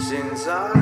Since I